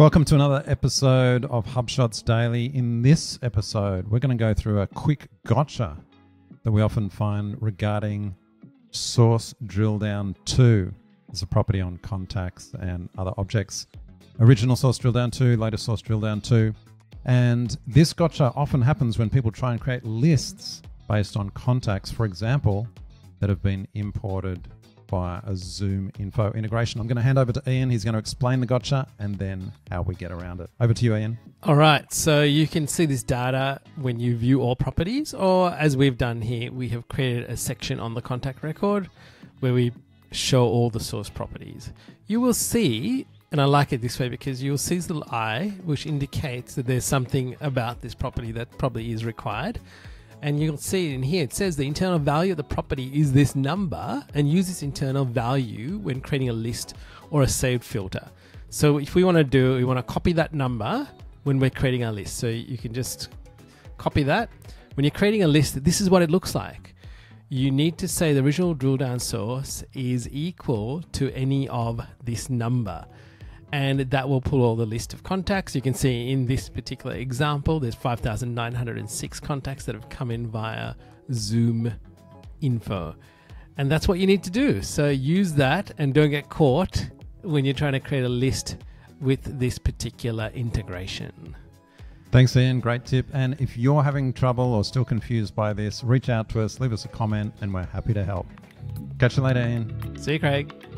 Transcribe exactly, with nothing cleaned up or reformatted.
Welcome to another episode of HubShots Daily. In this episode, we're going to go through a quick gotcha that we often find regarding Source Drilldown two. It's a property on contacts and other objects. Original Source Drilldown two, latest Source Drilldown two. And this gotcha often happens when people try and create lists based on contacts, for example, that have been imported via a ZoomInfo integration. I'm going to hand over to Ian. He's going to explain the gotcha and then how we get around it. Over to you, Ian. All right. So you can see this data when you view all properties, or as we've done here, we have created a section on the contact record where we show all the source properties. You will see, and I like it this way because you'll see this little eye, which indicates that there's something about this property that probably is required. And you'll see in here, it says the internal value of the property is this number, and use this internal value when creating a list or a saved filter. So if we want to do, we want to copy that number when we're creating our list. So you can just copy that. When you're creating a list, this is what it looks like. You need to say the original drill down source is equal to any of this number. And that will pull all the list of contacts. You can see in this particular example, there's five thousand nine hundred six contacts that have come in via ZoomInfo. And that's what you need to do. So use that and don't get caught when you're trying to create a list with this particular integration. Thanks, Ian. Great tip. And if you're having trouble or still confused by this, reach out to us, leave us a comment, and we're happy to help. Catch you later, Ian. See you, Craig.